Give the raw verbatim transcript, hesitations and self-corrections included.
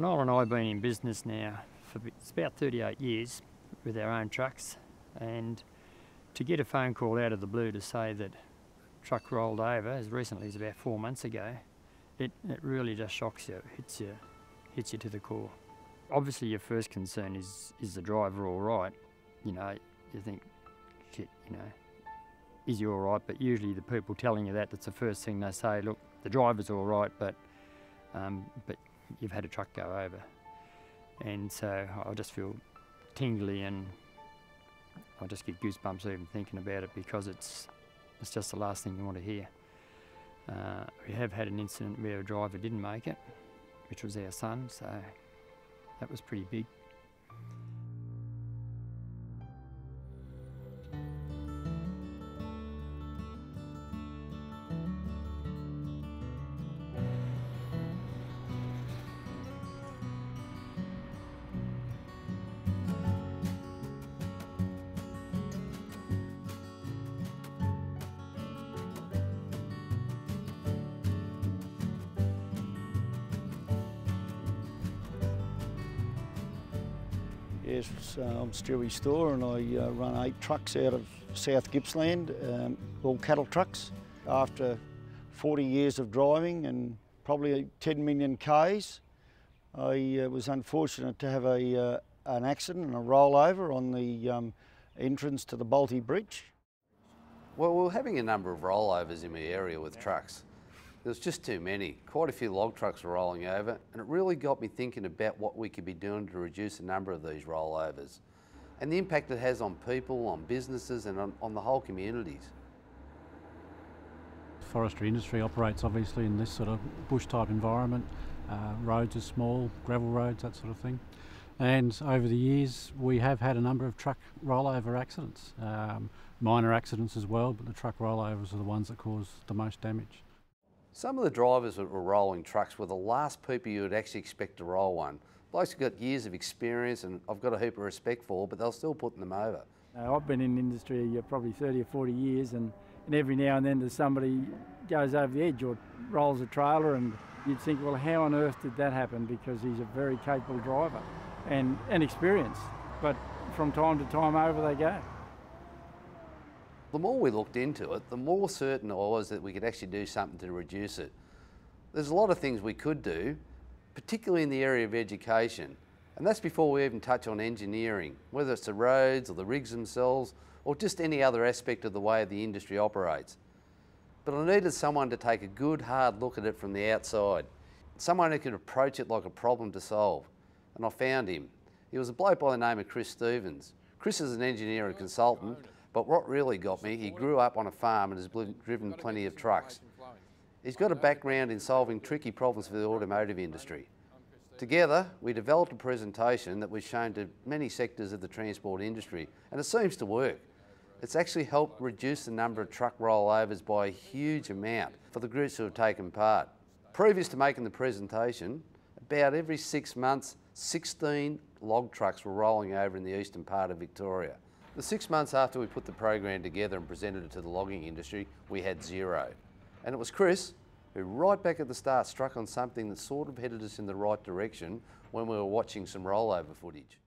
Noel and I have been in business now for it's about thirty-eight years with our own trucks, and to get a phone call out of the blue to say that truck rolled over as recently as about four months ago, it, it really just shocks you, hits you, hits you to the core. Obviously your first concern is, is the driver all right? You know, you think, shit, you know, is he all right? But usually the people telling you that, that's the first thing they say, look, the driver's all right, but, um, but you've had a truck go over. And so I just feel tingly and I just get goosebumps even thinking about it, because it's, it's just the last thing you want to hear. Uh, we have had an incident where a driver didn't make it, which was our son, so that was pretty big. Yes, uh, I'm Stewie Storr and I uh, run eight trucks out of South Gippsland, um, all cattle trucks. After forty years of driving and probably ten million Ks, I uh, was unfortunate to have a, uh, an accident and a rollover on the um, entrance to the Balty Bridge. Well, we were having a number of rollovers in my area with trucks. There was just too many. Quite a few log trucks were rolling over, and it really got me thinking about what we could be doing to reduce the number of these rollovers and the impact it has on people, on businesses and on, on the whole communities. The forestry industry operates obviously in this sort of bush type environment. Uh, roads are small, gravel roads, that sort of thing. And over the years we have had a number of truck rollover accidents, um, minor accidents as well, but the truck rollovers are the ones that cause the most damage. Some of the drivers that were rolling trucks were the last people you would actually expect to roll one. Blokes have got years of experience and I've got a heap of respect for, but they're still putting them over. Now, I've been in the industry uh, probably thirty or forty years, and, and every now and then there's somebody goes over the edge or rolls a trailer, and you'd think, well, how on earth did that happen? Because he's a very capable driver and, and experienced, but from time to time over they go. The more we looked into it, the more certain I was that we could actually do something to reduce it. There's a lot of things we could do, particularly in the area of education, and that's before we even touch on engineering, whether it's the roads or the rigs themselves or just any other aspect of the way the industry operates. But I needed someone to take a good hard look at it from the outside, someone who could approach it like a problem to solve, and I found him. He was a bloke by the name of Chris Stevens. Chris is an engineer and consultant, but what really got me, he grew up on a farm and has driven plenty of trucks. He's got a background in solving tricky problems for the automotive industry. Together, we developed a presentation that we've shown to many sectors of the transport industry, and it seems to work. It's actually helped reduce the number of truck rollovers by a huge amount for the groups who have taken part. Previous to making the presentation, about every six months, sixteen log trucks were rolling over in the eastern part of Victoria. The six months after we put the program together and presented it to the logging industry, we had zero. And it was Chris who, right back at the start, struck on something that sort of headed us in the right direction when we were watching some rollover footage.